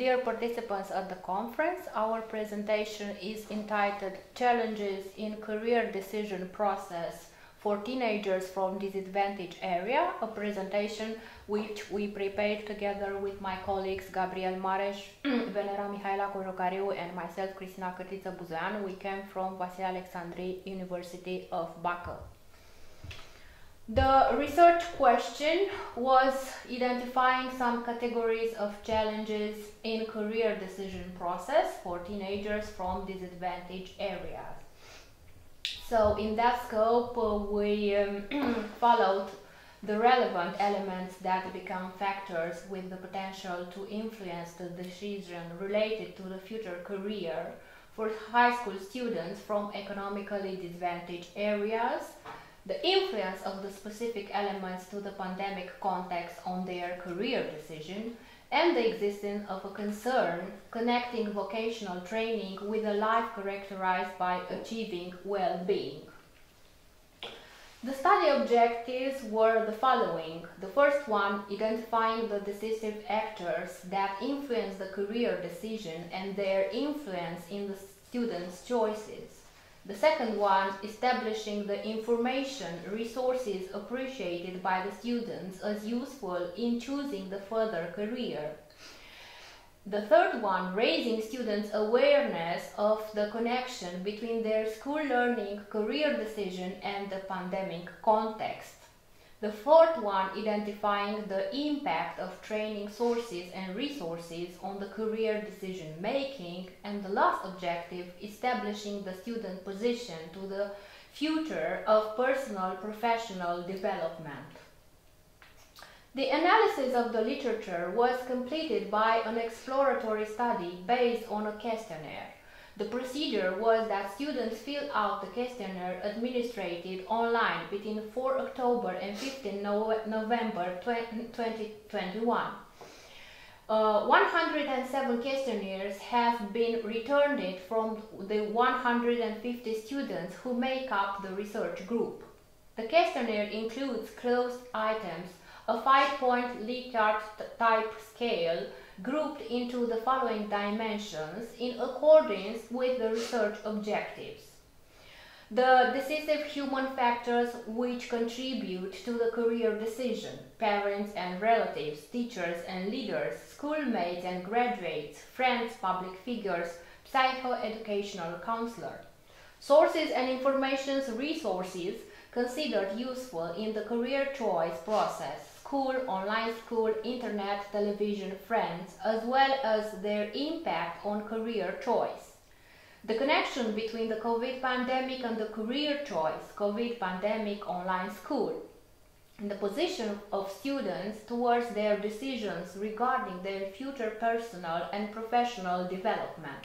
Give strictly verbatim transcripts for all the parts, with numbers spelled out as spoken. Dear participants at the conference, our presentation is entitled Challenges in Career Decision Process for Teenagers from Disadvantaged Area, a presentation which we prepared together with my colleagues Gabriel Mareș, Venera-Mihaela Cojocariu and myself, Cristina Cîrtiță-Buzoianu. We came from Vasile Alecsandri University of Bacău. The research question was identifying some categories of challenges in career decision process for teenagers from disadvantaged areas. So in that scope, uh, we um, followed the relevant elements that become factors with the potential to influence the decision related to the future career for high school students from economically disadvantaged areas, the influence of the specific elements to the pandemic context on their career decision, and the existence of a concern connecting vocational training with a life characterized by achieving well-being. The study objectives were the following. The first one, identifying the decisive actors that influence the career decision and their influence in the students' choices. The second one, establishing the information, resources appreciated by the students as useful in choosing the further career. The third one, raising students' awareness of the connection between their school learning, career decision and the pandemic context. The fourth one, identifying the impact of training sources and resources on the career decision making. And the last objective, establishing the student position to the future of personal professional development. The analysis of the literature was completed by an exploratory study based on a questionnaire. The procedure was that students filled out the questionnaire administrated online between the fourth of October and the fifteenth of November twenty twenty-one. Uh, one hundred seven questionnaires have been returned from the one hundred fifty students who make up the research group. The questionnaire includes closed items, a five-point Likert type scale, grouped into the following dimensions in accordance with the research objectives. The decisive human factors which contribute to the career decision: parents and relatives, teachers and leaders, schoolmates and graduates, friends, public figures, psychoeducational counselor. Sources and information resources considered useful in the career choice process: school, online school, internet, television, friends, as well as their impact on career choice. The connection between the COVID pandemic and the career choice, COVID pandemic, online school. The position of students towards their decisions regarding their future personal and professional development.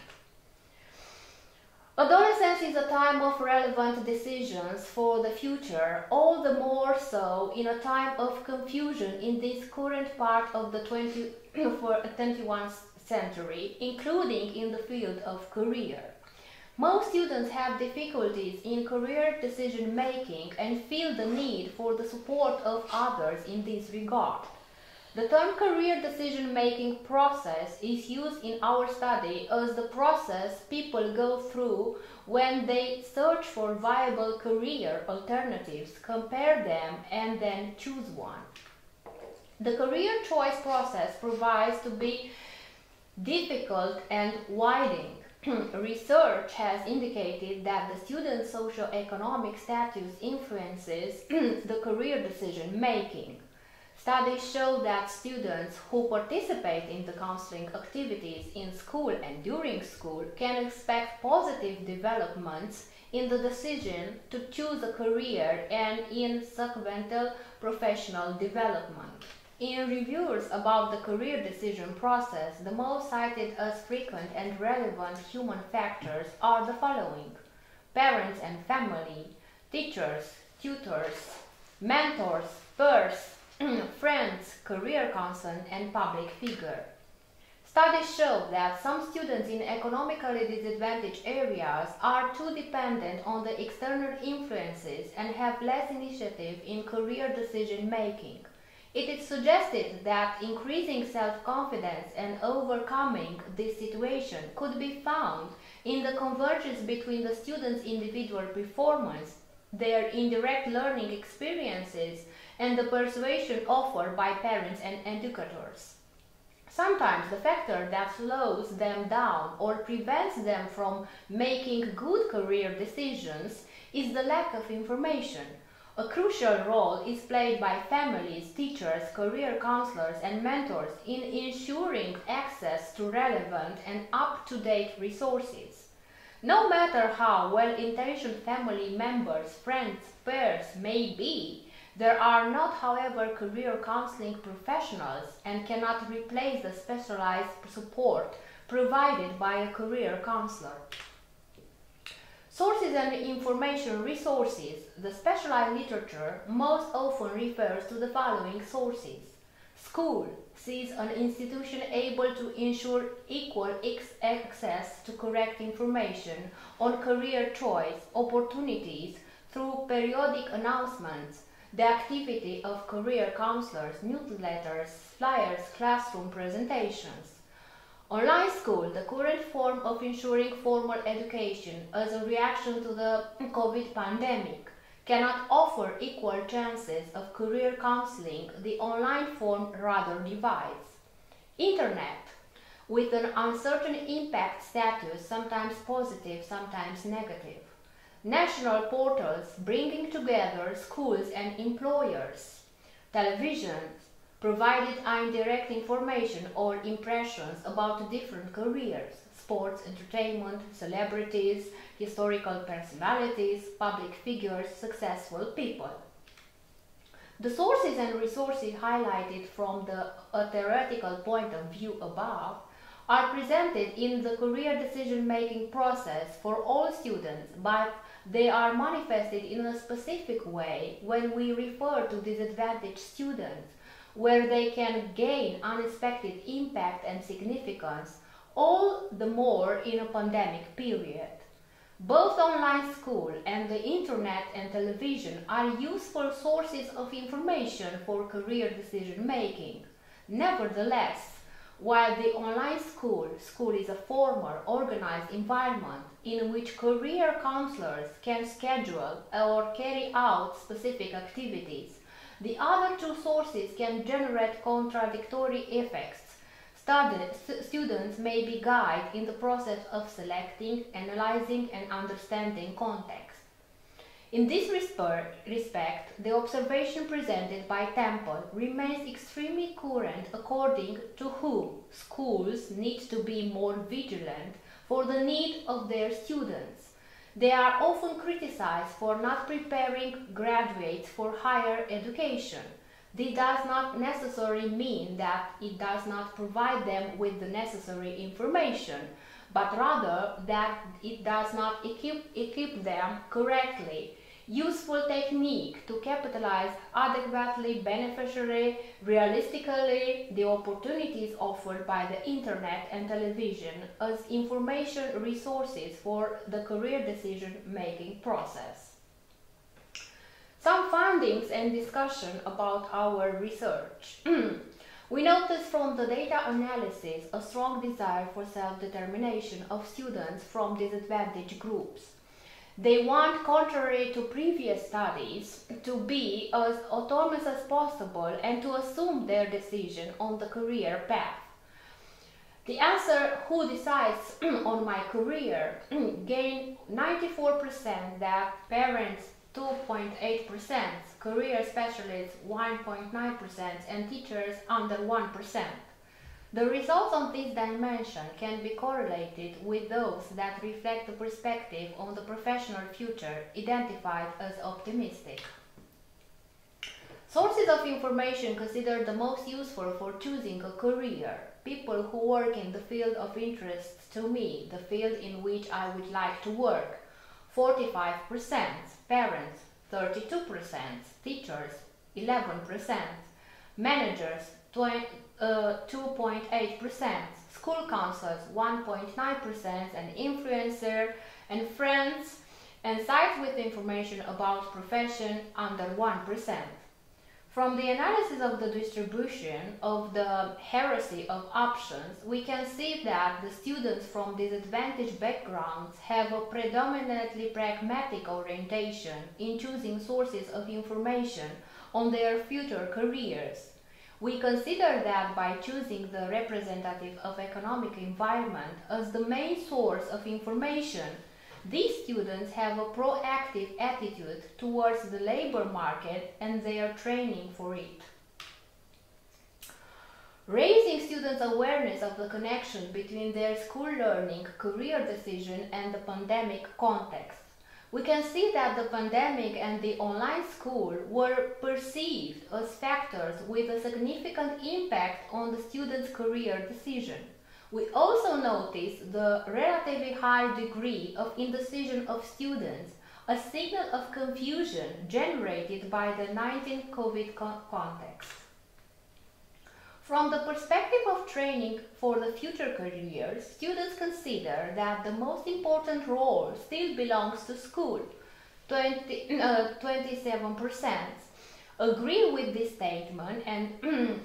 Adolescence is a time of relevant decisions for the future, all the more so in a time of confusion in this current part of the twenty-first century, including in the field of career. Most students have difficulties in career decision making and feel the need for the support of others in this regard. The term career decision-making process is used in our study as the process people go through when they search for viable career alternatives, compare them, and then choose one. The career choice process provides to be difficult and winding. Research has indicated that the student's socioeconomic status influences the career decision-making. Studies show that students who participate in the counseling activities in school and during school can expect positive developments in the decision to choose a career and in subsequent professional development. In reviews about the career decision process, the most cited as frequent and relevant human factors are the following: parents and family, teachers, tutors, mentors, peers, friends, career concern, and public figure. Studies show that some students in economically disadvantaged areas are too dependent on the external influences and have less initiative in career decision making. It is suggested that increasing self-confidence and overcoming this situation could be found in the convergence between the students' individual performance, their indirect learning experiences, and the persuasion offered by parents and educators. Sometimes the factor that slows them down or prevents them from making good career decisions is the lack of information. A crucial role is played by families, teachers, career counselors, and mentors in ensuring access to relevant and up-to-date resources. No matter how well-intentioned family members, friends, peers may be, there are not, however, career counseling professionals and cannot replace the specialized support provided by a career counselor. Sources and information resources. The specialized literature most often refers to the following sources. School sees an institution able to ensure equal access to correct information on career choice opportunities through periodic announcements, the activity of career counselors, newsletters, flyers, classroom presentations. Online school, the current form of ensuring formal education as a reaction to the COVID pandemic, cannot offer equal chances of career counseling. The online form rather divides. Internet, with an uncertain impact status, sometimes positive, sometimes negative. National portals bringing together schools and employers. Television, provided indirect information or impressions about different careers, sports, entertainment, celebrities, historical personalities, public figures, successful people. The sources and resources highlighted from the a theoretical point of view above are presented in the career decision-making process for all students, but they are manifested in a specific way when we refer to disadvantaged students, where they can gain unexpected impact and significance, all the more in a pandemic period. Both online school and the internet and television are useful sources of information for career decision-making. Nevertheless, while the online school, school is a formal, organized environment in which career counselors can schedule or carry out specific activities, the other two sources can generate contradictory effects. Students may be guided in the process of selecting, analyzing, and understanding context. In this respect, the observation presented by Temple remains extremely current, according to whom schools need to be more vigilant for the needs of their students. They are often criticized for not preparing graduates for higher education. This does not necessarily mean that it does not provide them with the necessary information, but rather that it does not equip, equip them correctly. Useful technique to capitalize adequately, beneficially, realistically the opportunities offered by the internet and television as information resources for the career decision-making process. Some findings and discussion about our research. We notice from the data analysis a strong desire for self-determination of students from disadvantaged groups. They want, contrary to previous studies, to be as autonomous as possible and to assume their decision on the career path. The answer, who decides on my career, gained ninety-four percent, that parents two point eight percent, career specialists one point nine percent, and teachers under one percent. The results on this dimension can be correlated with those that reflect the perspective on the professional future identified as optimistic. Sources of information considered the most useful for choosing a career. People who work in the field of interest to me, the field in which I would like to work, forty-five percent, parents, thirty-two percent, teachers, eleven percent, managers, two point eight percent, school counselors one point nine percent, and influencer and friends and sites with information about profession under one percent. From the analysis of the distribution of the hierarchy of options, we can see that the students from disadvantaged backgrounds have a predominantly pragmatic orientation in choosing sources of information on their future careers. We consider that by choosing the representative of economic environment as the main source of information, these students have a proactive attitude towards the labor market and their training for it. Raising students' awareness of the connection between their school learning, career decision, and the pandemic context. We can see that the pandemic and the online school were perceived as factors with a significant impact on the students' career decision. We also notice the relatively high degree of indecision of students, a signal of confusion generated by the nineteen COVID context. From the perspective of training for the future careers, students consider that the most important role still belongs to school, twenty-seven percent. Agree with this statement and,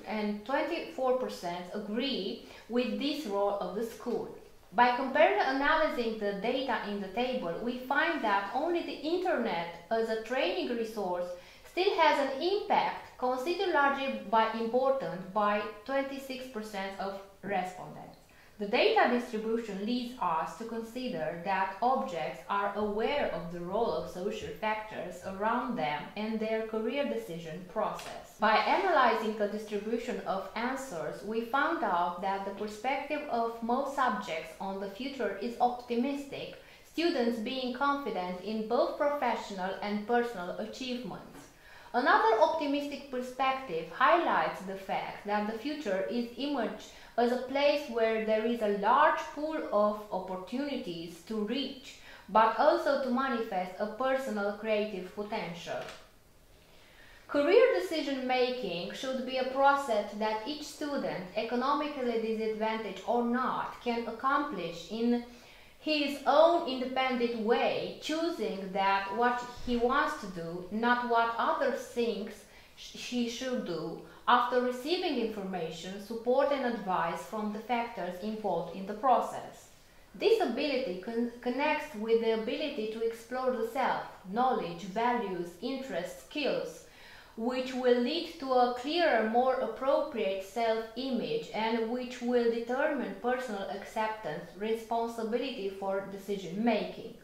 and twenty-four percent agree with this role of the school. By comparing and analyzing the data in the table, we find that only the internet as a training resource still has an impact considered largely by important by twenty-six percent of respondents. The data distribution leads us to consider that objects are aware of the role of social factors around them and their career decision process. By analyzing the distribution of answers, we found out that the perspective of most subjects on the future is optimistic, students being confident in both professional and personal achievements. Another optimistic perspective highlights the fact that the future is imaged as a place where there is a large pool of opportunities to reach, but also to manifest a personal creative potential. Career decision-making should be a process that each student, economically disadvantaged or not, can accomplish in his own independent way, choosing that what he wants to do, not what others think he should do, after receiving information, support and advice from the factors involved in the process. This ability con connects with the ability to explore the self, knowledge, values, interests, skills, which will lead to a clearer, more appropriate self-image and which will determine personal acceptance, responsibility for decision-making.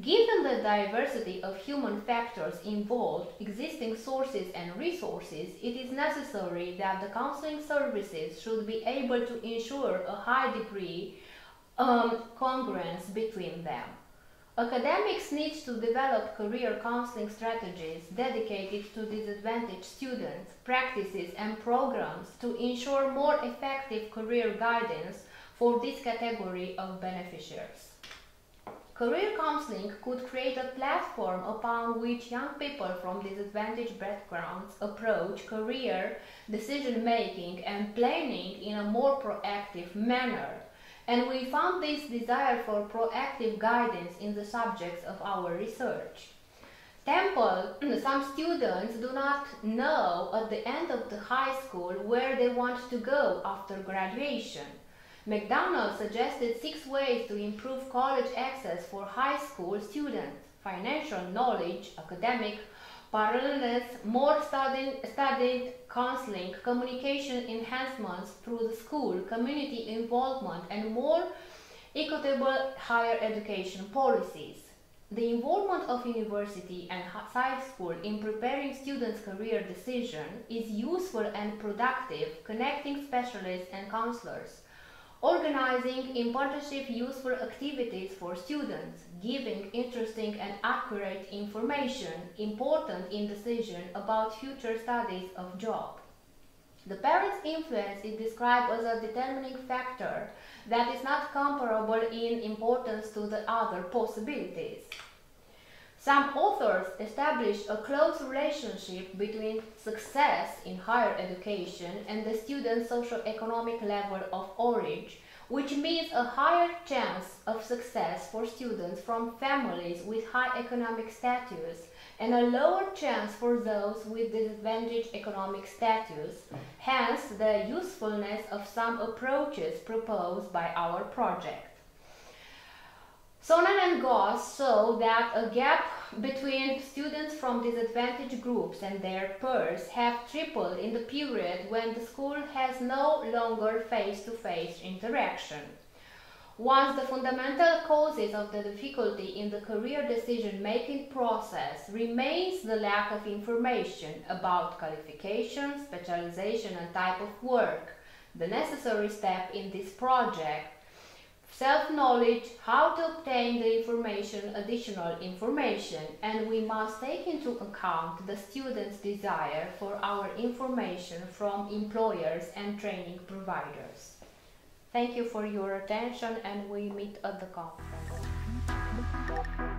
Given the diversity of human factors involved, existing sources and resources, it is necessary that the counseling services should be able to ensure a high degree of congruence between them. Academics need to develop career counseling strategies dedicated to disadvantaged students, practices and programs to ensure more effective career guidance for this category of beneficiaries. Career counseling could create a platform upon which young people from disadvantaged backgrounds approach career decision-making and planning in a more proactive manner. And we found this desire for proactive guidance in the subjects of our research. Temple, some students do not know at the end of the high school where they want to go after graduation. McDonald suggested six ways to improve college access for high school students: financial knowledge, academic parallelness, more studying, studied counseling, communication enhancements through the school, community involvement, and more equitable higher education policies. The involvement of university and high school in preparing students' career decision is useful and productive, connecting specialists and counselors, organizing in partnership useful activities for students, giving interesting and accurate information important in decision about future studies of job. The parents' influence is described as a determining factor that is not comparable in importance to the other possibilities. Some authors establish a close relationship between success in higher education and the student's socioeconomic level of origin, which means a higher chance of success for students from families with high economic status and a lower chance for those with disadvantaged economic status, hence the usefulness of some approaches proposed by our project. Sonnen and Goss saw that a gap between students from disadvantaged groups and their peers have tripled in the period when the school has no longer face-to-face interaction. Once the fundamental causes of the difficulty in the career decision-making process remains the lack of information about qualification, specialization and type of work, the necessary step in this project self-knowledge, how to obtain the information, additional information, and we must take into account the students' desire for our information from employers and training providers. Thank you for your attention and we meet at the conference.